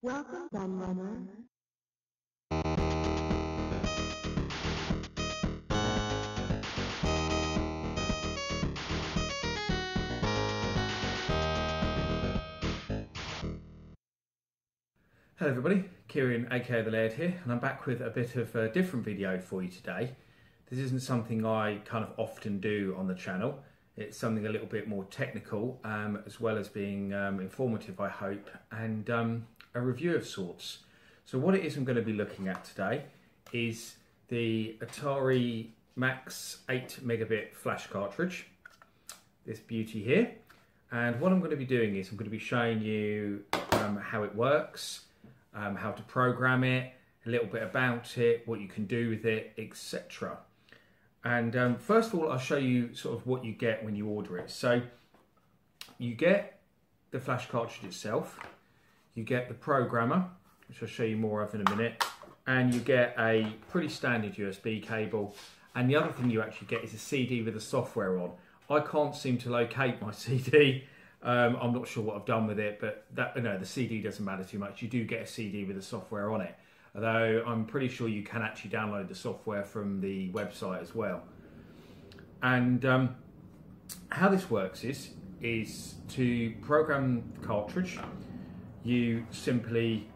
Welcome, Gun Runner. Hello everybody, Kieran aka The Laird here, and I'm back with a bit of a different video for you today. This isn't something I kind of often do on the channel. It's something a little bit more technical, as well as being informative, I hope, and a review of sorts. So what it is I'm going to be looking at today is the Atari Max 8-megabit flash cartridge, this beauty here. And what I'm going to be doing is I'm going to be showing you how it works, how to program it, a little bit about it, what you can do with it, etc. And first of all, I'll show you sort of what you get when you order it. So you get the flash cartridge itself, you get the programmer, which I'll show you more of in a minute, and you get a pretty standard USB cable. And the other thing you actually get is a CD with the software on. I can't seem to locate my CD. I'm not sure what I've done with it, but that, you know, the CD doesn't matter too much. You do get a CD with the software on it, although I'm pretty sure you can actually download the software from the website as well. And how this works is to program the cartridge, you simply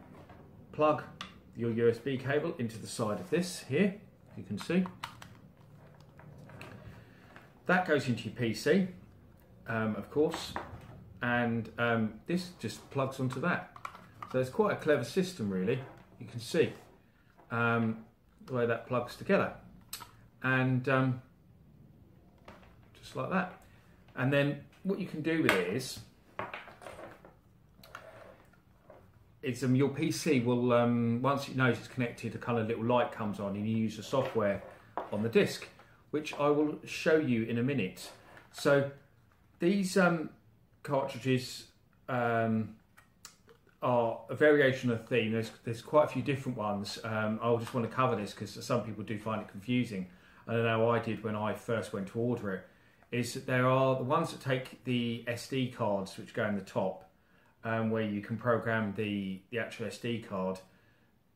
plug your USB cable into the side of this here, you can see. That goes into your PC, of course. And this just plugs onto that. So it's quite a clever system really, you can see the way that plugs together. And just like that. And then what you can do with it is your PC will, once it knows it's connected, a kind of little light comes on and you use the software on the disc, which I will show you in a minute. So these cartridges are a variation of theme. There's quite a few different ones. I just want to cover this because some people do find it confusing. I don't know, I did when I first went to order it, is that there are the ones that take the SD cards which go in the top, where you can program the actual SD card.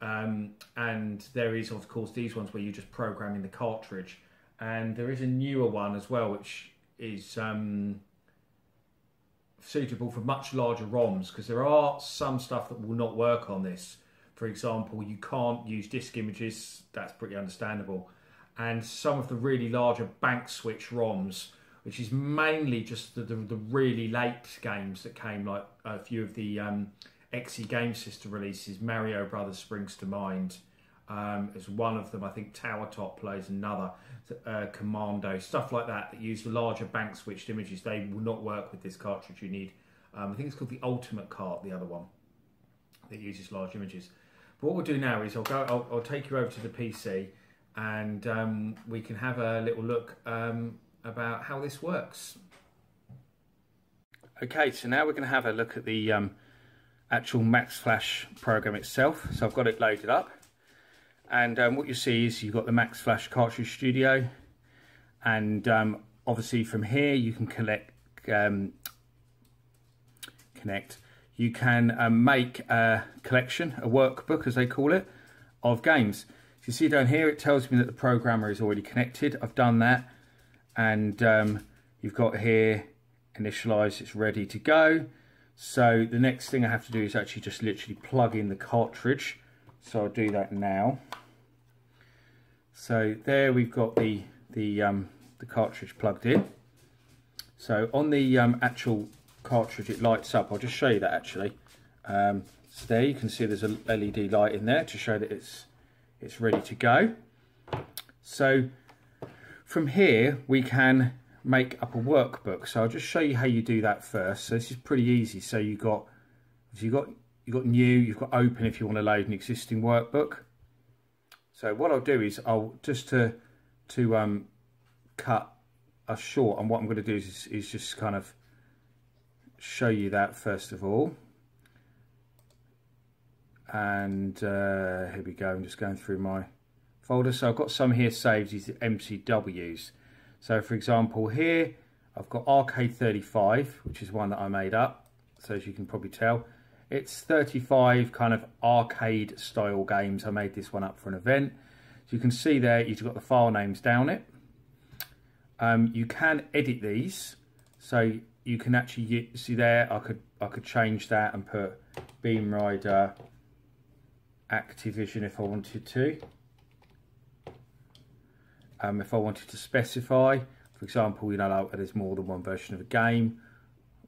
And there is, of course, these ones where you're just programming the cartridge. And there is a newer one as well, which is suitable for much larger ROMs, because there are some stuff that will not work on this. For example, you can't use disk images, that's pretty understandable. And some of the really larger bank switch ROMs, which is mainly just the really late games that came, like a few of the XE Game System releases. Mario Brothers springs to mind as one of them. I think Tower Top plays another, Commando, stuff like that use the larger bank switched images. They will not work with this cartridge. You need, I think it's called the Ultimate Cart, the other one that uses large images. But what we'll do now is I'll take you over to the PC, and we can have a little look about how this works. Okay, so now we're going to have a look at the actual MaxFlash program itself. So I've got it loaded up. And what you see is you've got the MaxFlash Cartridge Studio, and obviously from here you can connect. You can make a collection, a workbook as they call it, of games. As you see down here, it tells me that the programmer is already connected. I've done that, and you've got here initialized, it's ready to go. So the next thing I have to do is actually just literally plug in the cartridge. So I'll do that now. So there we've got the cartridge plugged in. So on the actual cartridge it lights up. I'll just show you that actually. So there you can see there's a LED light in there to show that it's ready to go. So from here we can make up a workbook. So I'll just show you how you do that first. So this is pretty easy. So you've got new, you've got open if you want to load an existing workbook. So what I'll do is I'll just to cut us short, and what I'm going to do is just kind of show you that first of all. And here we go, I'm just going through my folder. So I've got some here saved, these MCWs. So for example here, I've got Arcade 35, which is one that I made up. So as you can probably tell, It's 35 kind of arcade style games. I made this one up for an event. So you can see there, you've got the file names down it. You can edit these. So you can actually see there, I could change that and put Beam Rider Activision if I wanted to. If I wanted to specify, for example, you know, like there's more than one version of a game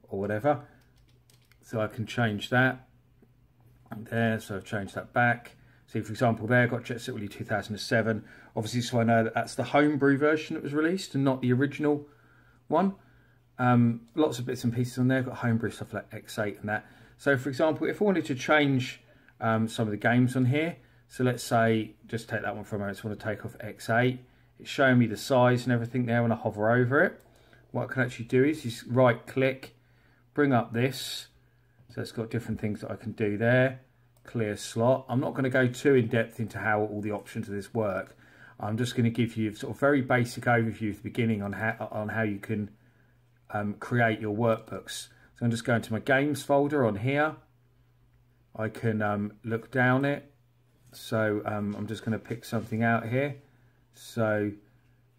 or whatever. So I can change that there. So I've changed that back. See, for example, there I've got Jet Set Willy 2007. Obviously, so I know that that's the homebrew version that was released and not the original one. Lots of bits and pieces on there. I've got homebrew stuff like X8 and that. So, for example, if I wanted to change some of the games on here, so let's say, just take that one for a moment. I just want to take off X8. It's showing me the size and everything there when I hover over it. What I can actually do is just right click, bring up this. So it's got different things that I can do there. Clear slot. I'm not going to go too in depth into how all the options of this work. I'm just going to give you a sort of very basic overview at the beginning on how you can create your workbooks. So I'm just going to my games folder on here. I can look down it. So I'm just going to pick something out here. So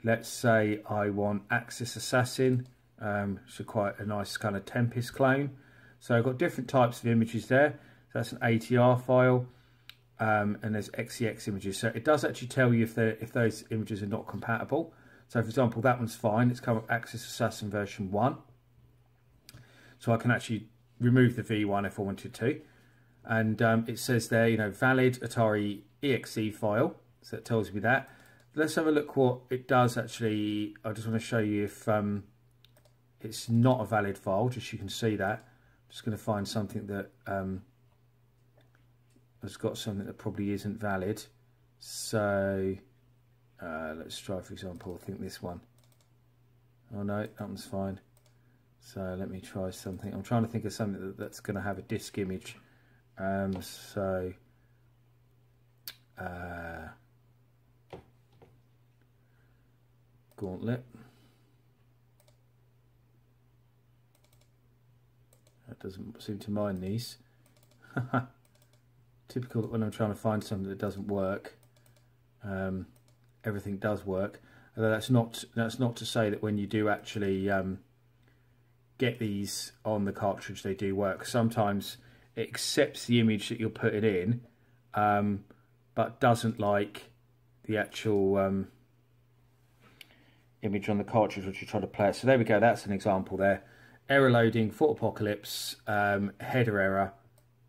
let's say I want Access Assassin, so quite a nice kind of Tempest clone. So I've got different types of images there. So that's an ATR file, and there's XEX images. So it does actually tell you if those images are not compatible. So for example, that one's fine. It's come up Access Assassin version 1. So I can actually remove the V1 if I wanted to. And it says there, you know, valid Atari EXE file. So it tells me that. Let's have a look what it does actually. I just want to show you if it's not a valid file, just you can see that. Just going to find something that has got something that probably isn't valid. So let's try, for example, I think this one. Oh no, that one's fine. So let me try something. I'm trying to think of something that's going to have a disk image. Gauntlet. Doesn't seem to mind these. Typical that when I'm trying to find something that doesn't work, everything does work. Although that's not to say that when you do actually get these on the cartridge, they do work. Sometimes it accepts the image that you're putting in, but doesn't like the actual image on the cartridge which you try to play. So there we go. That's an example there. Error loading, Fort Apocalypse, header error,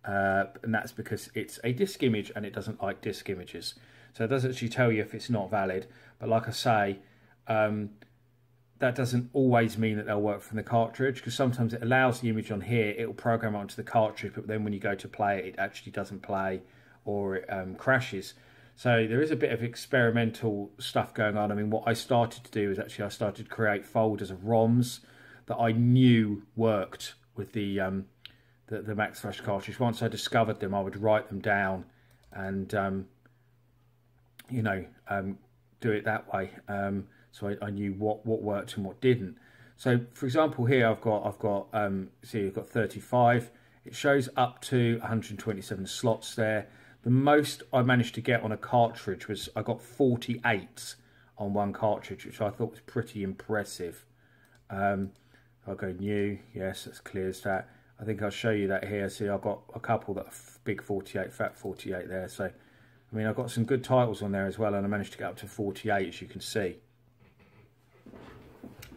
and that's because it's a disk image and it doesn't like disk images. So it doesn't actually tell you if it's not valid, but like I say, that doesn't always mean that they'll work from the cartridge, because sometimes it allows the image on here, it'll program onto the cartridge, but then when you go to play it, it actually doesn't play, or it crashes. So there is a bit of experimental stuff going on. I mean, what I started to do is actually I started to create folders of ROMs that I knew worked with the MaxFlash cartridge. Once I discovered them, I would write them down and you know, do it that way. So I knew what worked and what didn't. So for example, here I've got see, I've got 35. It shows up to 127 slots there. The most I managed to get on a cartridge was I got 48 on one cartridge, which I thought was pretty impressive. I'll go new, yes, that clears that. I think I'll show you that here. See, I've got a couple that are big 48, fat 48 there. So, I mean, I've got some good titles on there as well, and I managed to get up to 48, as you can see.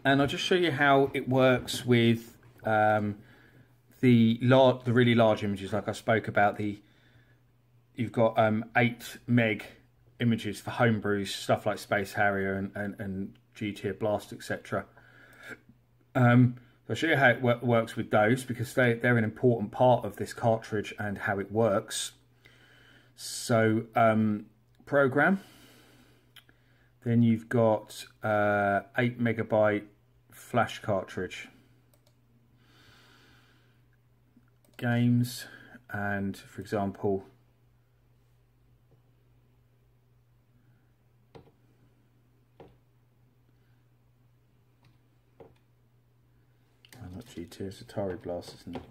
And I'll just show you how it works with the really large images, like I spoke about. You've got 8 meg images for homebrews, stuff like Space Harrier and G-tier Blast, etc. I'll show you how it works with those, because they're an important part of this cartridge and how it works. So program, then you've got 8 megabyte flash cartridge, games, and for example, G2, it's Atari Blast, isn't it?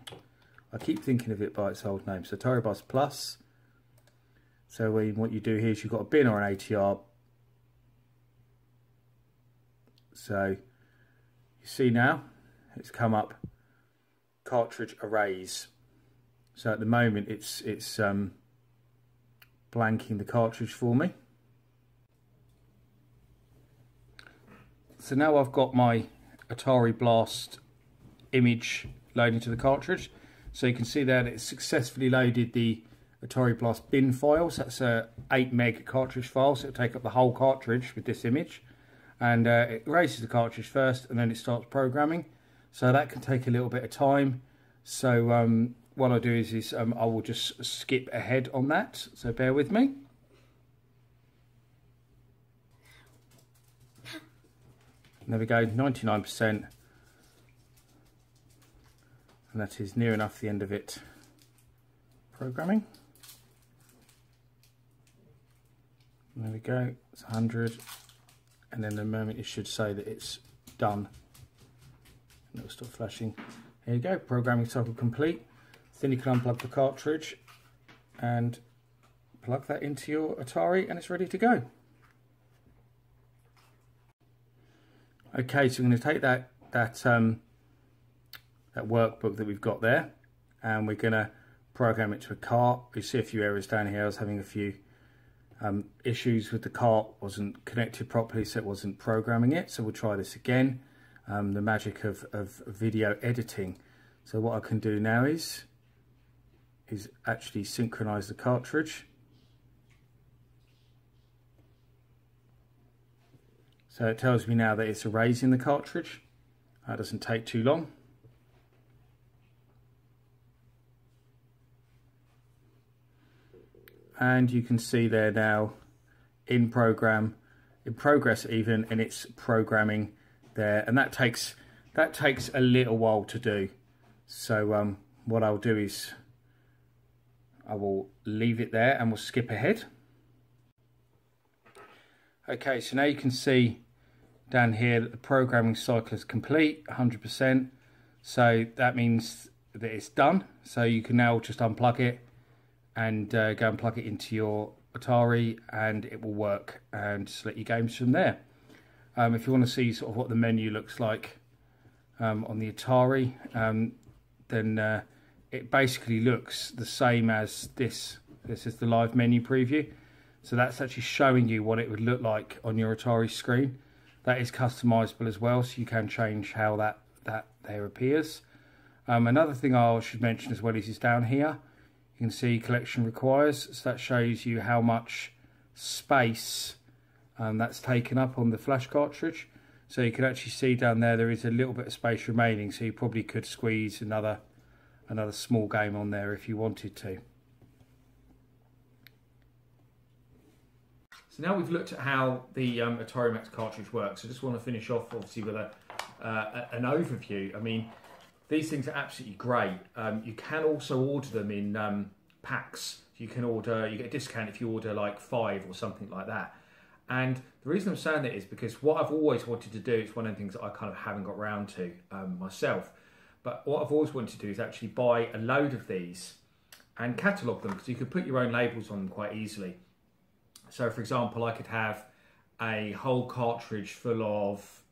I keep thinking of it by its old name. So Atari Blast Plus. So what you do here is you've got a bin or an ATR. So you see now it's come up cartridge arrays. So at the moment it's blanking the cartridge for me. So now I've got my Atari Blast image loading to the cartridge. So you can see there that it's successfully loaded the Atari Blast bin file. So that's a 8 meg cartridge file, so it'll take up the whole cartridge with this image. And it erases the cartridge first and then it starts programming. So that can take a little bit of time. So what I'll do is I will just skip ahead on that. So bear with me. And there we go, 99%. And that is near enough the end of it programming. And there we go, it's 100. And then the moment it should say that it's done. And it'll stop flashing. There you go, programming cycle complete. Then you can unplug the cartridge and plug that into your Atari and it's ready to go. Okay, so we're going to take that workbook that we've got there, and we're going to program it to a cart. You see a few errors down here. I was having a few issues with the cart, wasn't connected properly, so it wasn't programming it. So we'll try this again. The magic of video editing. So what I can do now is actually synchronize the cartridge. So it tells me now that it's erasing the cartridge. That doesn't take too long. And you can see there now in program, in progress even, and it's programming there. And that takes a little while to do. So what I'll do is I will leave it there and we'll skip ahead. Okay, so now you can see down here that the programming cycle is complete, 100%. So that means that it's done. So you can now just unplug it and go and plug it into your Atari and it will work and select your games from there. If you want to see sort of what the menu looks like on the Atari, then it basically looks the same as this. This is the live menu preview. So that's actually showing you what it would look like on your Atari screen. That is customizable as well, so you can change how that there appears. Another thing I should mention as well is down here. You can see collection requires, so that shows you how much space that's taken up on the flash cartridge. So you can actually see down there, there is a little bit of space remaining, so you probably could squeeze another small game on there if you wanted to. So now we've looked at how the Atari Max cartridge works. I just want to finish off obviously with an overview. I mean, these things are absolutely great. You can also order them in packs. You get a discount if you order like 5 or something like that. And the reason I'm saying that is because what I've always wanted to do, it's one of the things that I kind of haven't got around to myself, but what I've always wanted to do is actually buy a load of these and catalogue them, because you could put your own labels on them quite easily. So, for example, I could have a whole cartridge full of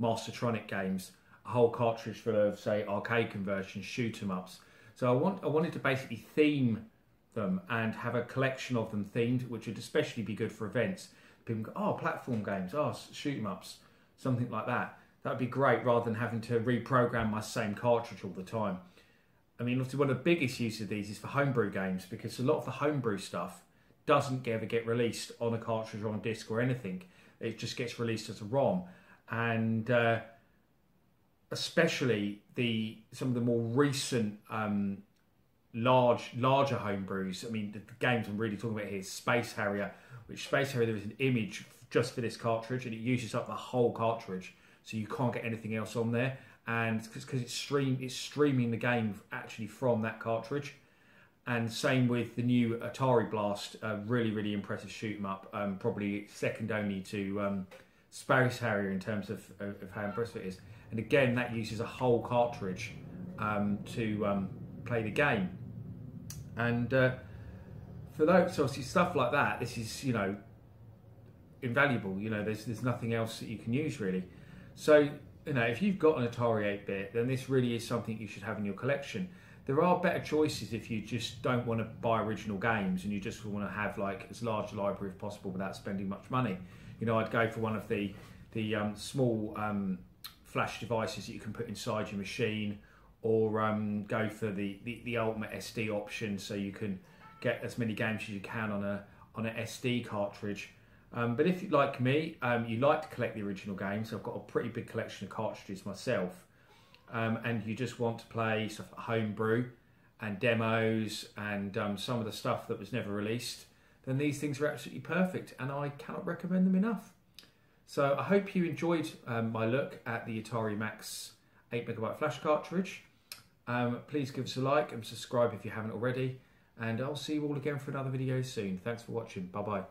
Mastertronic games, a whole cartridge full of, say, arcade conversions, shoot 'em ups. So I wanted to basically theme them and have a collection of them themed, which would especially be good for events. People go, oh, platform games, oh, shoot 'em ups, something like that. That would be great, rather than having to reprogram my same cartridge all the time. I mean, obviously, one of the biggest uses of these is for homebrew games, because a lot of the homebrew stuff doesn't ever get released on a cartridge or on a disc or anything. It just gets released as a ROM. And especially some of the more recent larger homebrews. I mean, the games I'm really talking about here is Space Harrier, which Space Harrier, there is an image just for this cartridge and it uses up the whole cartridge. So you can't get anything else on there. And because it's streaming the game actually from that cartridge. And same with the new Atari Blast, really, really impressive shoot 'em up. Probably second only to Space Harrier in terms of how impressive it is. And again, that uses a whole cartridge to play the game. And for those, obviously, stuff like that, this is, you know, invaluable. You know, there's nothing else that you can use, really. So, you know, if you've got an Atari 8-bit, then this really is something you should have in your collection. There are better choices if you just don't want to buy original games and you just want to have, like, as large a library as possible without spending much money. You know, I'd go for one of the small flash devices that you can put inside your machine, or go for the Ultimate SD option, so you can get as many games as you can on an SD cartridge. But if, like me, you like to collect the original games, I've got a pretty big collection of cartridges myself, and you just want to play stuff like homebrew and demos and some of the stuff that was never released, then these things are absolutely perfect, and I cannot recommend them enough. So I hope you enjoyed my look at the Atari Max 8MB flash cartridge. Please give us a like and subscribe if you haven't already, and I'll see you all again for another video soon. Thanks for watching. Bye-bye.